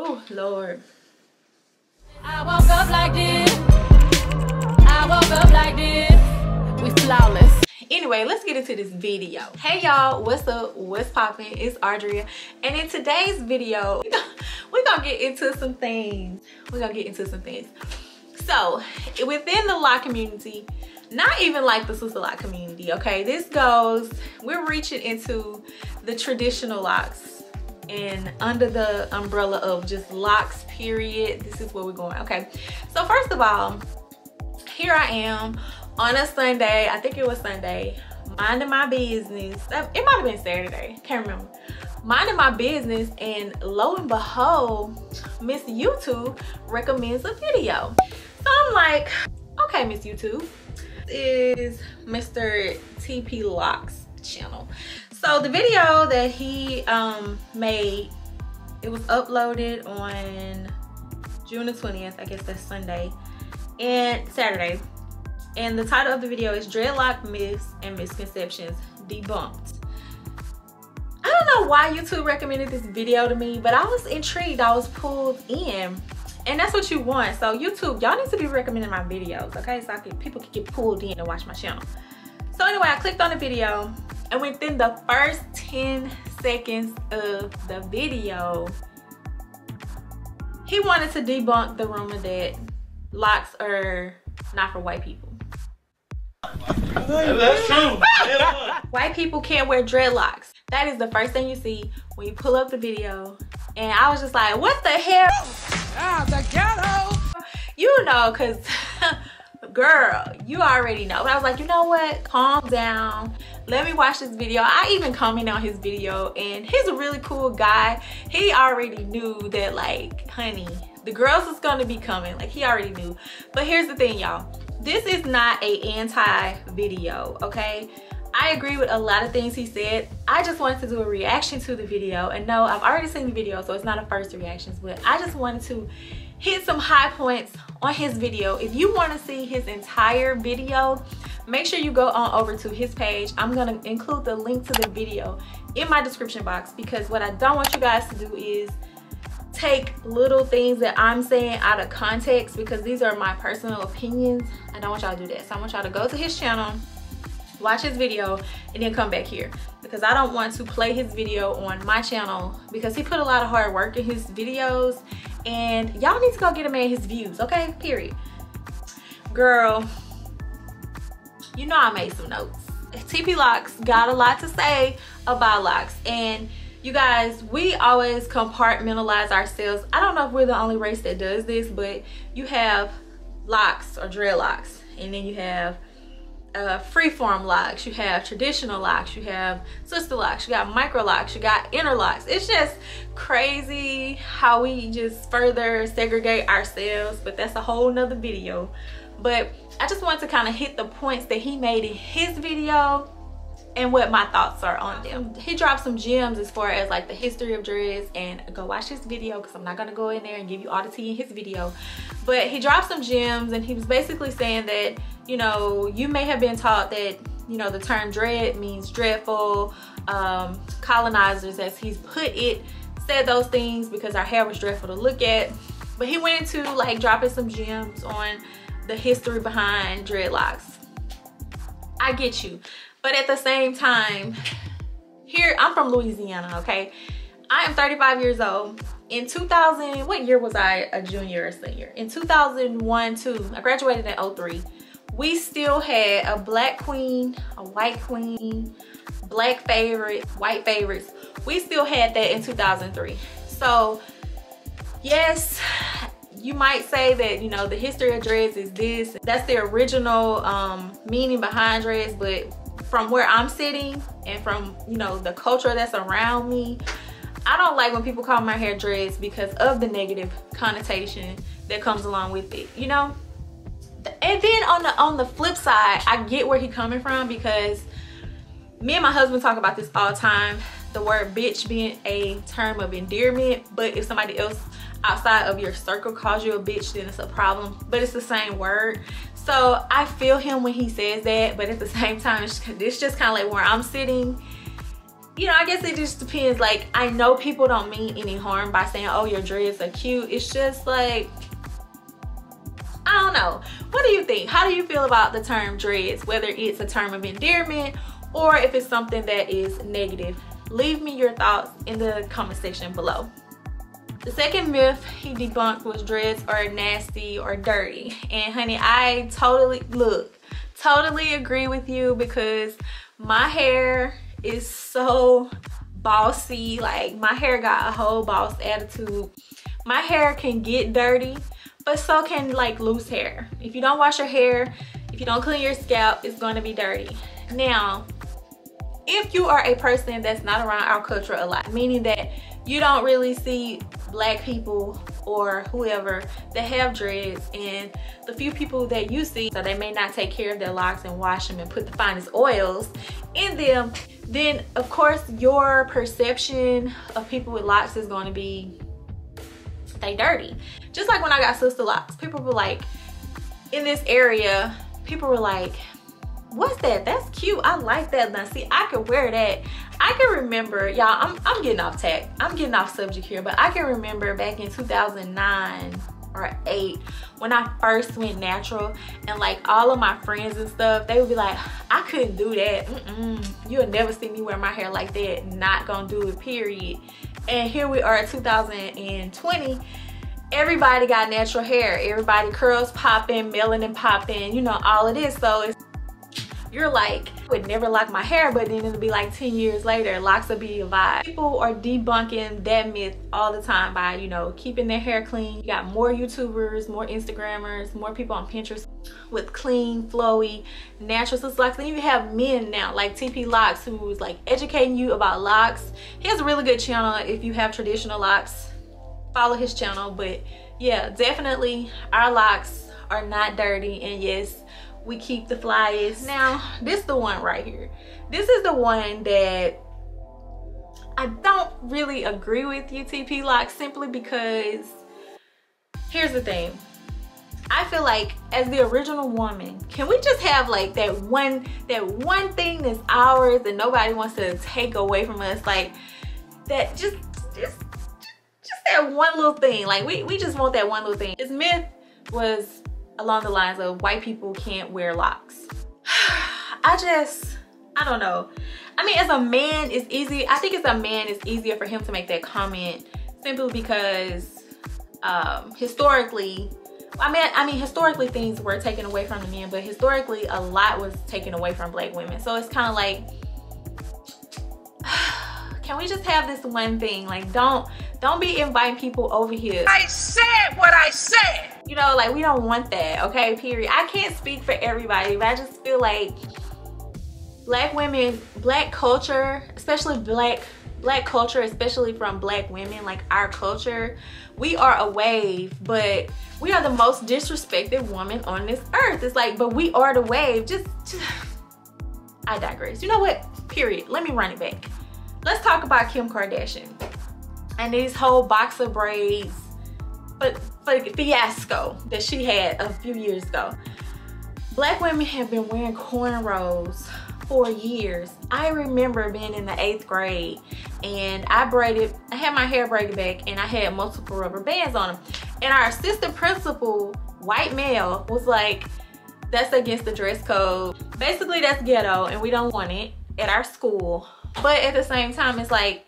Oh, Lord. I woke up like this. I woke up like this. We flawless. Anyway, let's get into this video. Hey y'all, what's up? What's poppin'? It's Audria. And in today's video, we're gonna get into some things. So, within the lock community, not even like the sisterlock community, okay? This goes, we're reaching into the traditional locks and under the umbrella of just locks, period. This is where we're going, okay? So first of all, here I am on a Sunday, I think it was Sunday, minding my business. It might've been Saturday, can't remember. Minding my business, and lo and behold, Miss YouTube recommends a video. So I'm like, okay, Miss YouTube, is Mr. TP Locks channel. So the video that he made, it was uploaded on June the 20th, I guess that's Sunday and Saturday. And the title of the video is Dreadlock Myths and Misconceptions Debunked. I don't know why YouTube recommended this video to me, but I was intrigued, I was pulled in. And that's what you want. So YouTube, y'all need to be recommending my videos, okay? So people can get pulled in and watch my channel. So anyway, I clicked on the video, and within the first 10 seconds of the video, he wanted to debunk the rumor that locks are not for white people. That's true. White people can't wear dreadlocks. That is the first thing you see when you pull up the video. And I was just like, what the hell? Ah, the ghetto. You know, cause girl, you already know. But I was like, you know what? Calm down. Let me watch this video. I even commented on his video, and he's a really cool guy. He already knew that, like, honey, the girls is gonna be coming. Like, he already knew. But here's the thing, y'all. This is not an anti-video, okay? I agree with a lot of things he said. I just wanted to do a reaction to the video. And no, I've already seen the video, so it's not a first reactions, but I just wanted to hit some high points on his video. If you want to see his entire video, make sure you go on over to his page. I'm going to include the link to the video in my description box, because what I don't want you guys to do is take little things that I'm saying out of context, because these are my personal opinions. I don't want y'all to do that. So I want y'all to go to his channel, watch his video, and then come back here, because I don't want to play his video on my channel, because he put a lot of hard work in his videos, and y'all need to go get a man his views, okay? Period. Girl, you know I made some notes. TP Locks got a lot to say about locks, and you guys, we always compartmentalize ourselves. I don't know if we're the only race that does this, but you have locks or dreadlocks, and then you have freeform locks, you have traditional locks, you have sister locks, you got microlocks, you got interlocks. It's just crazy how we just further segregate ourselves, but that's a whole nother video. But I just wanted to kind of hit the points that he made in his video and what my thoughts are on them. He dropped some gems as far as like the history of dreads, and go watch his video, because I'm not gonna go in there and give you all the tea in his video. But he dropped some gems, and he was basically saying that, you know, you may have been taught that, you know, the term dread means dreadful. Colonizers, as he's put it, said those things because our hair was dreadful to look at. But he went into like dropping some gems on the history behind dreadlocks. I get you. But at the same time, here, I'm from Louisiana, okay? I am 35 years old. In 2000, what year was I a junior or senior? In 2001, too, I graduated in 03. We still had a black queen, a white queen, black favorites, white favorites. We still had that in 2003. So yes, you might say that, you know, the history of dreads is this. That's the original meaning behind dreads, but from where I'm sitting and from, you know, the culture that's around me, I don't like when people call my hair dreads because of the negative connotation that comes along with it, you know? And then on the flip side, I get where he coming from, because me and my husband talk about this all the time, the word bitch being a term of endearment, but if somebody else outside of your circle calls you a bitch, then it's a problem, but it's the same word. So I feel him when he says that, but at the same time, it's just kind of like where I'm sitting, You know, I guess it just depends. Like, I know people don't mean any harm by saying, oh, your dreads are cute. It's just like, I don't know. What do you think? How do you feel about the term dreads? Whether it's a term of endearment or if it's something that is negative. Leave me your thoughts in the comment section below. The second myth he debunked was dreads are nasty or dirty. And honey, I totally agree with you, because my hair is so bossy. Like, my hair got a whole boss attitude. My hair can get dirty, but so can like loose hair. If you don't wash your hair, if you don't clean your scalp, it's going to be dirty. Now, if you are a person that's not around our culture a lot, meaning that you don't really see black people or whoever that have dreads, and the few people that you see, so they may not take care of their locks and wash them and put the finest oils in them, then of course your perception of people with locks is going to be they dirty. Just like when I got sister locks, people were like, in this area, people were like, what's that? That's cute. I like that. Now see, I could wear that. I can remember, y'all, I'm getting off tack. I'm getting off subject here, but I can remember back in 2009 or 8 when I first went natural, and like all of my friends and stuff, they would be like, I couldn't do that. You'll never see me wear my hair like that. Not gonna do it, period. And here we are at 2020. Everybody got natural hair. Everybody curls popping, melanin popping, you know, all of this. So it's, you're like, I would never lock my hair, but then it'll be like 10 years later, locks will be a vibe. People are debunking that myth all the time by, you know, keeping their hair clean. You got more YouTubers, more Instagrammers, more people on Pinterest with clean, flowy, natural sister locks. Then you have men now, like TP Locks, who's like educating you about locks. He has a really good channel. If you have traditional locks, follow his channel. But yeah, definitely our locks are not dirty, and yes, we keep the flyest. Now, this is the one right here. This is the one that I don't really agree with you, TP Locks, simply because here's the thing. I feel like as the original woman, can we just have like that one thing that's ours and nobody wants to take away from us? Like that just that one little thing. Like we just want that one little thing. This myth was along the lines of white people can't wear locks. I don't know. I mean, as a man, it's easy. I think as a man, it's easier for him to make that comment, simply because historically, historically things were taken away from the men, but historically a lot was taken away from black women. So it's kind of like, can we just have this one thing? Like, don't be inviting people over here. I said what I said. You know, like, we don't want that, okay, period. I can't speak for everybody, but I just feel like black women, black culture, especially black culture, especially from black women, like our culture, we are a wave, but we are the most disrespected woman on this earth. It's like, but we are the wave. I digress. You know what? Period. Let me run it back. Let's talk about Kim Kardashian and these whole boxer braids, but fiasco that she had a few years ago. Black women have been wearing cornrows for years. I remember being in the 8th grade, and I had my hair braided back, and I had multiple rubber bands on them. And our assistant principal, white male, was like, that's against the dress code. Basically, that's ghetto, and we don't want it at our school. But at the same time, it's like,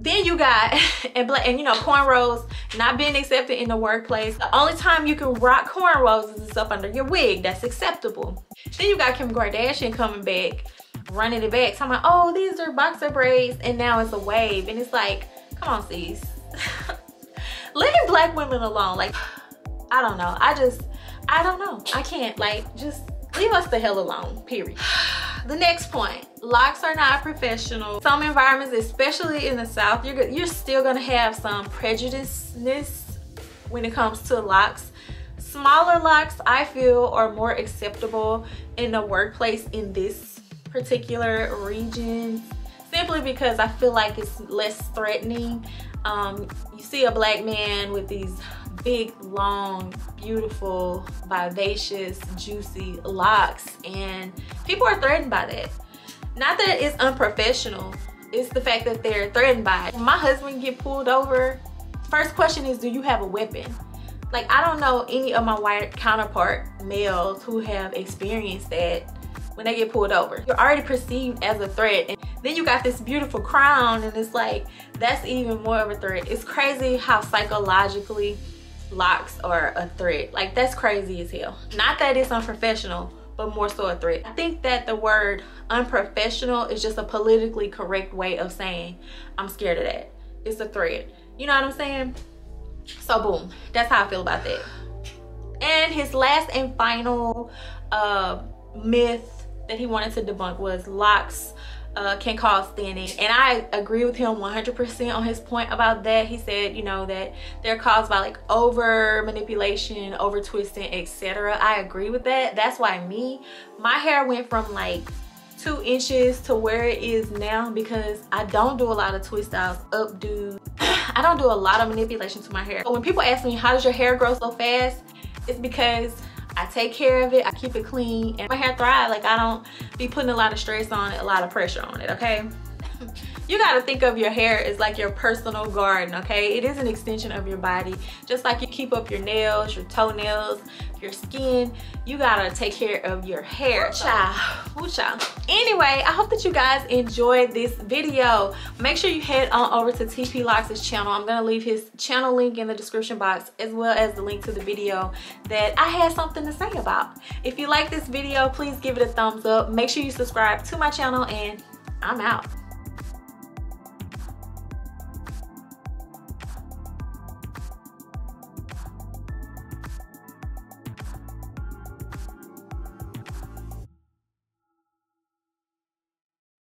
then you got, you know, cornrows not being accepted in the workplace. The only time you can rock cornrows is up under your wig. That's acceptable. Then you got Kim Kardashian coming back, running it back, talking about, oh, these are boxer braids, and now it's a wave. And it's like, come on, sis. Leave black women alone. Like, I don't know. I don't know. I can't, like, just leave us the hell alone, period. The next point, locks are not professional. Some environments, especially in the South, you're still gonna have some prejudiceness when it comes to locks. Smaller locks, I feel, are more acceptable in the workplace in this particular region, simply because I feel like it's less threatening. You see a black man with these big, long, beautiful, vivacious, juicy locks, and people are threatened by that. Not that it's unprofessional, It's the fact that they're threatened by it. When my husband get pulled over, first question is, do you have a weapon? Like, I don't know any of my white counterpart males who have experienced that when they get pulled over. You're already perceived as a threat, and then you got this beautiful crown, and it's like, that's even more of a threat. It's crazy how psychologically locks are a threat. Like, that's crazy as hell. Not that it's unprofessional, but more so a threat. I think that the word unprofessional is just a politically correct way of saying, I'm scared of that. It's a threat. You know what I'm saying? So boom, that's how I feel about that. And his last and final myth that he wanted to debunk was locks can cause thinning. And I agree with him 100% on his point about that. He said, you know, that they're caused by like over manipulation, over twisting, etc. I agree with that. That's why my hair went from like 2 inches to where it is now because I don't do a lot of twist outs, updos. I don't do a lot of manipulation to my hair. But when people ask me, how does your hair grow so fast? It's because I take care of it, I keep it clean, and my hair thrives. Like, I don't be putting a lot of stress on it, a lot of pressure on it, okay? You gotta think of your hair as like your personal garden, okay? It is an extension of your body. Just like you keep up your nails, your toenails, your skin, you gotta take care of your hair. Child. Anyway, I hope that you guys enjoyed this video. Make sure you head on over to TP Locks' channel. I'm gonna leave his channel link in the description box, as well as the link to the video that I had something to say about. If you like this video, please give it a thumbs up. Make sure you subscribe to my channel, and I'm out.